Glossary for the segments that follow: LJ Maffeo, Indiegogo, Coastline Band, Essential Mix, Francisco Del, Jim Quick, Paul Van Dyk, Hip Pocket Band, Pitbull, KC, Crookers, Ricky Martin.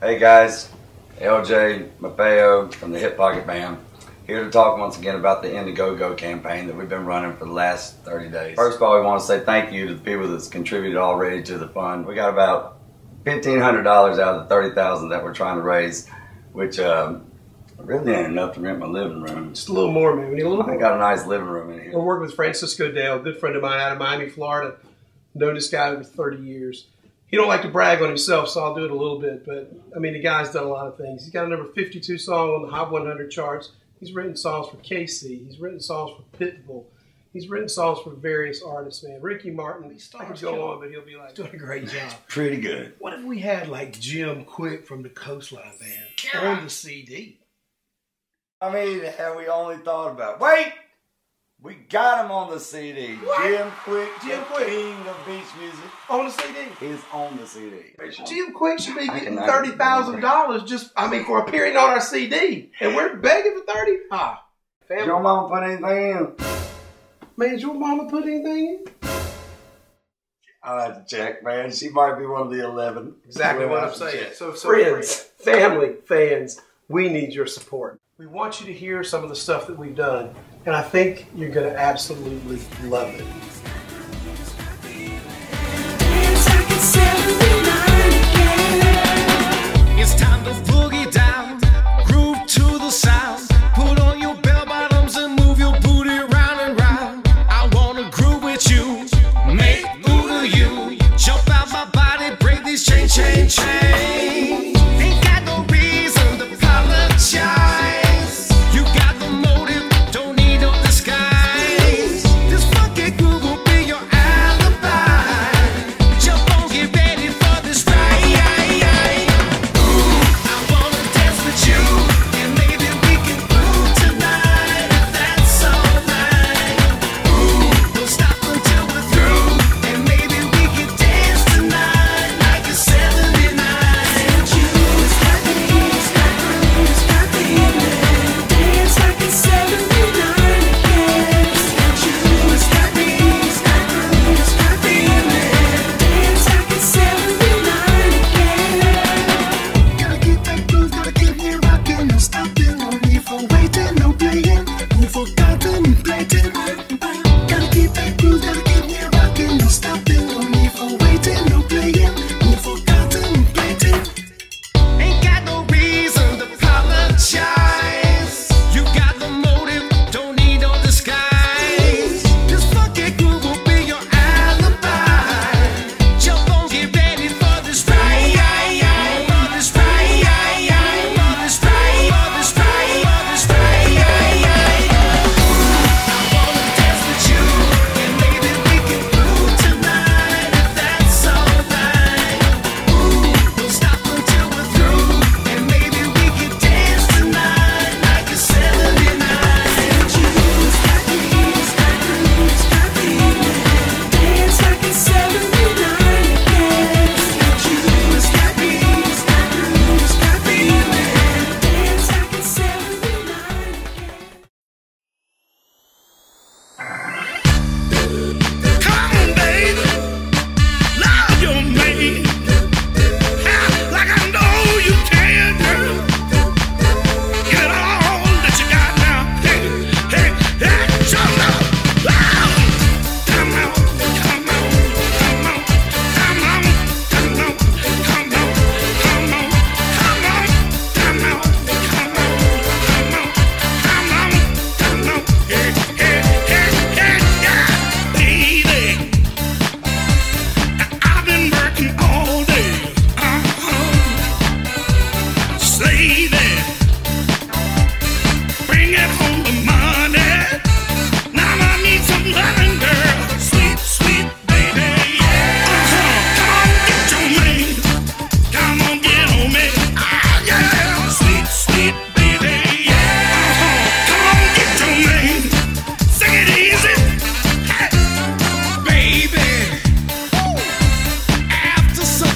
Hey guys, LJ Maffeo from the Hip Pocket Band, here to talk once again about the Indiegogo campaign that we've been running for the last 30 days. First of all, we want to say thank you to the people that's contributed already to the fund. We got about $1,500 out of the $30,000 that we're trying to raise, which really ain't enough to rent my living room. Just a little more, man. We need a little more. I got a nice living room in here. We're working with Francisco Del, a good friend of mine out of Miami, Florida. Known this guy over 30 years. He don't like to brag on himself, so I'll do it a little bit. But, I mean, the guy's done a lot of things. He's got a number 52 song on the Hot 100 charts. He's written songs for KC. He's written songs for Pitbull. He's written songs for various artists, man. Ricky Martin. I could go on, but he'll be like, he's doing a great job. Pretty good. What if we had, like, Jim Quick from the Coastline Band on the CD? I mean, have we only thought about it? Wait! We got him on the CD. What? Jim Quick, the king of beach music. On the CD? He's on the CD. Jim Quick should be getting $30,000 just, I mean, for appearing on our CD. And we're begging for 30? Ah. Did your mama put anything in? Man, did your mama put anything in? I'll have to check, man. She might be one of the 11. Exactly what I'm saying. So friends, family, fans, we need your support. We want you to hear some of the stuff that we've done, and I think you're going to absolutely love it. It's time to boogie down, groove to the sound, put on your bell bottoms and move your booty round and round. I want to groove with you, make move with you, jump out my body, break these chains, chain, chain. Ain't got no reason to apologize.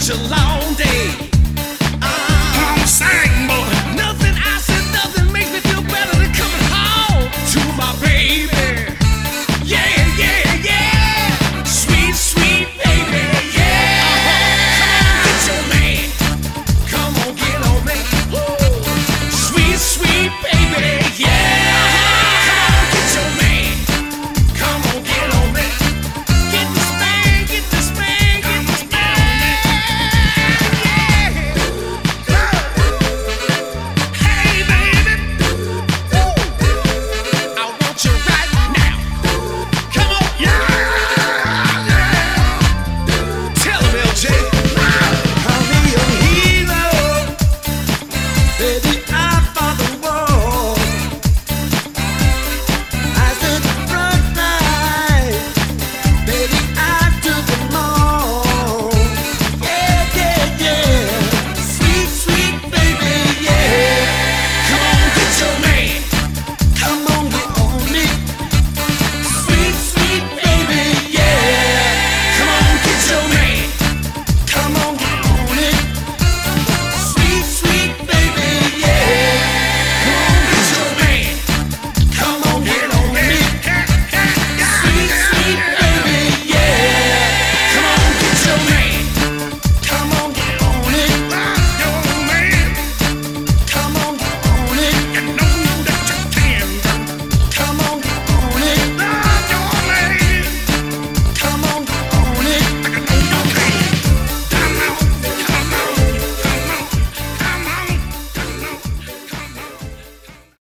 A long day. I'm saying.